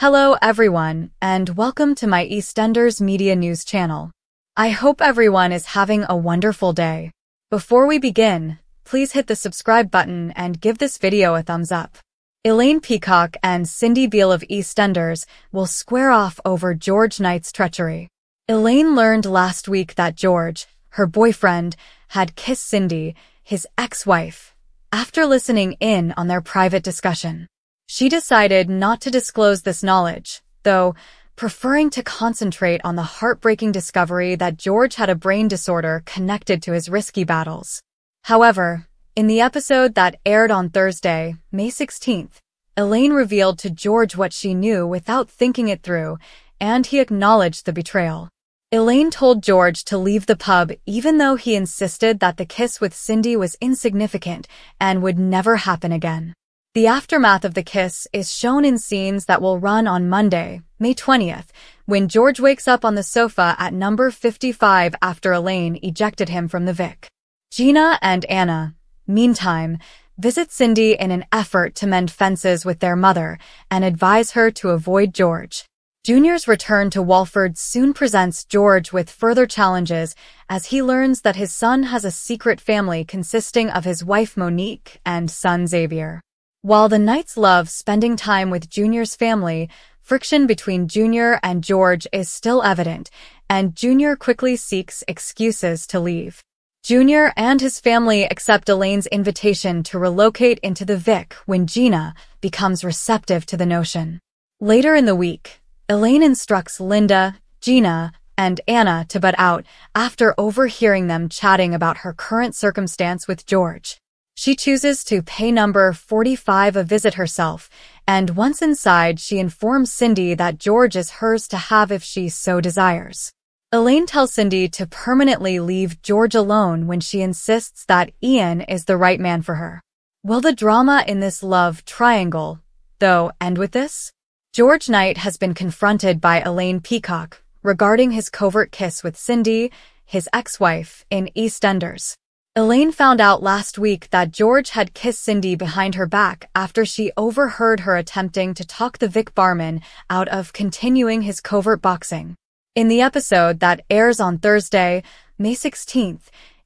Hello everyone, and welcome to my EastEnders Media News channel. I hope everyone is having a wonderful day. Before we begin, please hit the subscribe button and give this video a thumbs up. Elaine Peacock and Cindy Beale of EastEnders will square off over George Knight's treachery. Elaine learned last week that George, her boyfriend, had kissed Cindy, his ex-wife, after listening in on their private discussion. She decided not to disclose this knowledge, though, preferring to concentrate on the heartbreaking discovery that George had a brain disorder connected to his risky battles. However, in the episode that aired on Thursday, May 16th, Elaine revealed to George what she knew without thinking it through, and he acknowledged the betrayal. Elaine told George to leave the pub even though he insisted that the kiss with Cindy was insignificant and would never happen again. The aftermath of the kiss is shown in scenes that will run on Monday, May 20th, when George wakes up on the sofa at number 55 after Elaine ejected him from the Vic. Gina and Anna, meantime, visit Cindy in an effort to mend fences with their mother and advise her to avoid George. Junior's return to Walford soon presents George with further challenges as he learns that his son has a secret family consisting of his wife Monique and son Xavier. While the Knights love spending time with Junior's family, friction between Junior and George is still evident, and Junior quickly seeks excuses to leave. Junior and his family accept Elaine's invitation to relocate into the Vic when Gina becomes receptive to the notion. Later in the week, Elaine instructs Linda, Gina, and Anna to butt out after overhearing them chatting about her current circumstance with George. She chooses to pay number 45 a visit herself, and once inside, she informs Cindy that George is hers to have if she so desires. Elaine tells Cindy to permanently leave George alone when she insists that Ian is the right man for her. Will the drama in this love triangle, though, end with this? George Knight has been confronted by Elaine Peacock regarding his covert kiss with Cindy, his ex-wife, in EastEnders. Elaine found out last week that George had kissed Cindy behind her back after she overheard her attempting to talk the Vic barman out of continuing his covert boxing. In the episode that airs on Thursday, May 16th,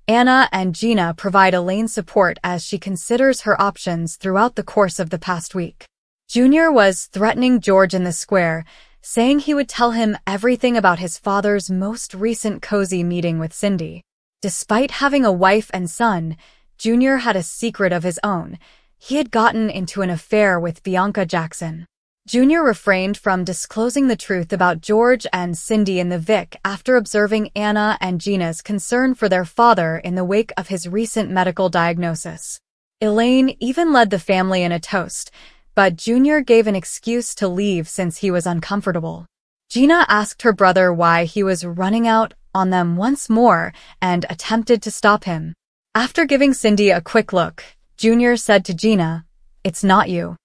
Anna and Gina provide Elaine support as she considers her options throughout the course of the past week. Junior was threatening George in the square, saying he would tell him everything about his father's most recent cozy meeting with Cindy. Despite having a wife and son, Junior had a secret of his own. He had gotten into an affair with Bianca Jackson. Junior refrained from disclosing the truth about George and Cindy in the Vic after observing Anna and Gina's concern for their father in the wake of his recent medical diagnosis. Elaine even led the family in a toast, but Junior gave an excuse to leave since he was uncomfortable. Gina asked her brother why he was running out on them once more and attempted to stop him. After giving Cindy a quick look, Junior said to Gina, "It's not you."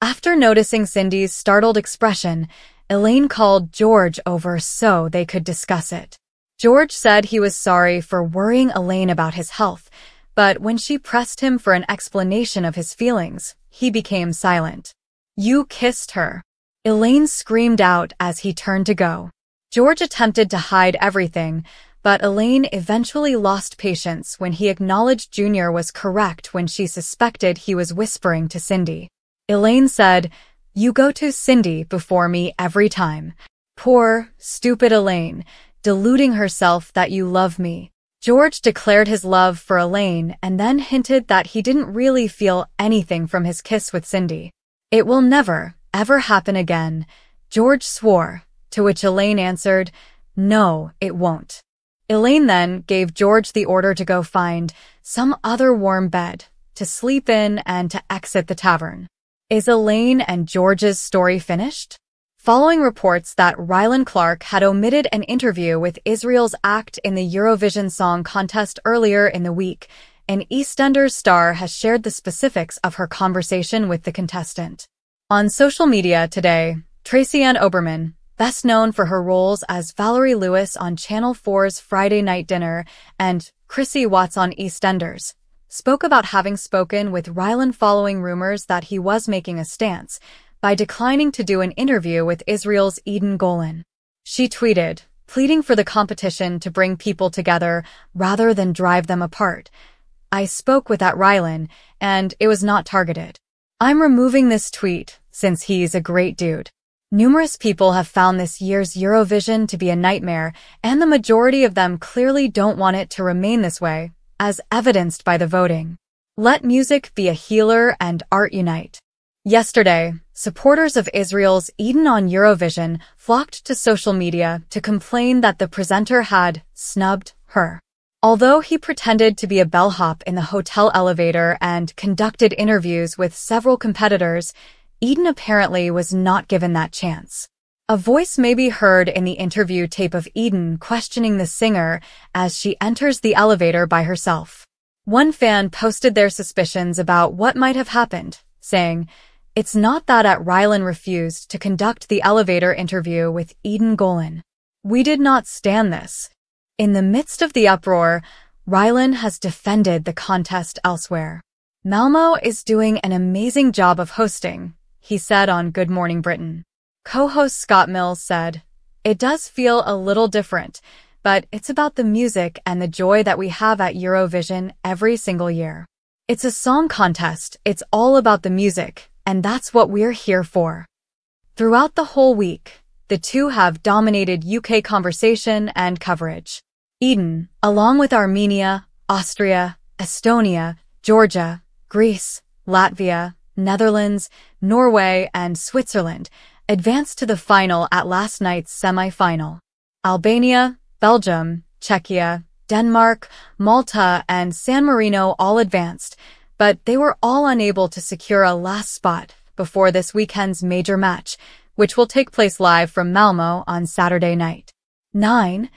After noticing Cindy's startled expression, Elaine called George over so they could discuss it. George said he was sorry for worrying Elaine about his health, but when she pressed him for an explanation of his feelings, he became silent. "You kissed her," Elaine screamed out as he turned to go. George attempted to hide everything, but Elaine eventually lost patience when he acknowledged Junior was correct when she suspected he was whispering to Cindy. Elaine said, "You go to Cindy before me every time." Poor, stupid Elaine, deluding herself that you love me. George declared his love for Elaine and then hinted that he didn't really feel anything from his kiss with Cindy. "It will never, ever happen again," George swore, to which Elaine answered, "No, it won't." Elaine then gave George the order to go find some other warm bed, to sleep in, and to exit the tavern. Is Elaine and George's story finished? Following reports that Rylan Clark had omitted an interview with Israel's act in the Eurovision Song Contest earlier in the week, an EastEnders star has shared the specifics of her conversation with the contestant. On social media today, Tracy Ann Oberman, best known for her roles as Valerie Lewis on Channel 4's Friday Night Dinner and Chrissy Watts on EastEnders, spoke about having spoken with Rylan following rumors that he was making a stance, by declining to do an interview with Israel's Eden Golan. She tweeted, pleading for the competition to bring people together rather than drive them apart. I spoke with that Rylan, and it was not targeted. I'm removing this tweet, since he's a great dude. Numerous people have found this year's Eurovision to be a nightmare, and the majority of them clearly don't want it to remain this way, as evidenced by the voting. Let music be a healer and art unite. Yesterday, supporters of Israel's Eden on Eurovision flocked to social media to complain that the presenter had snubbed her. Although he pretended to be a bellhop in the hotel elevator and conducted interviews with several competitors, Eden apparently was not given that chance. A voice may be heard in the interview tape of Eden questioning the singer as she enters the elevator by herself. One fan posted their suspicions about what might have happened, saying, "It's not that Rylan refused to conduct the elevator interview with Eden Golan. We did not stand this." In the midst of the uproar, Rylan has defended the contest elsewhere. Malmo is doing an amazing job of hosting, he said on Good Morning Britain. Co-host Scott Mills said, it does feel a little different, but it's about the music and the joy that we have at Eurovision every single year. It's a song contest, it's all about the music, and that's what we're here for. Throughout the whole week, the two have dominated UK conversation and coverage. Eden, along with Armenia, Austria, Estonia, Georgia, Greece, Latvia, Netherlands, Norway, and Switzerland, advanced to the final at last night's semi-final. Albania, Belgium, Czechia, Denmark, Malta, and San Marino all advanced, but they were all unable to secure a last spot before this weekend's major match, which will take place live from Malmo on Saturday night. 9.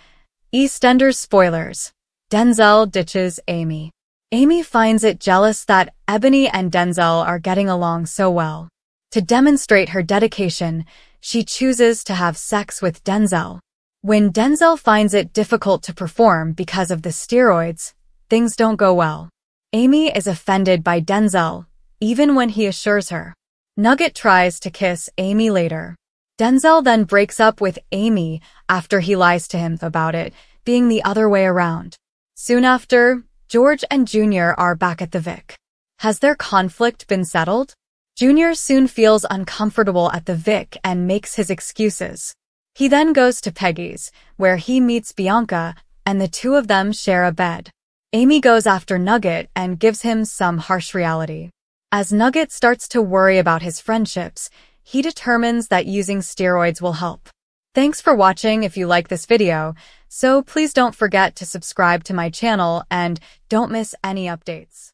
EastEnders spoilers. Denzel ditches Amy. Amy finds it jealous that Ebony and Denzel are getting along so well. To demonstrate her dedication, she chooses to have sex with Denzel. When Denzel finds it difficult to perform because of the steroids, things don't go well. Amy is offended by Denzel, even when he assures her. Nugget tries to kiss Amy later. Denzel then breaks up with Amy after he lies to him about it being the other way around. Soon after, George and Junior are back at the Vic. Has their conflict been settled? Junior soon feels uncomfortable at the Vic and makes his excuses. He then goes to Peggy's, where he meets Bianca, and the two of them share a bed. Amy goes after Nugget and gives him some harsh reality. As Nugget starts to worry about his friendships, he determines that using steroids will help. Thanks for watching if you like this video, so please don't forget to subscribe to my channel and don't miss any updates.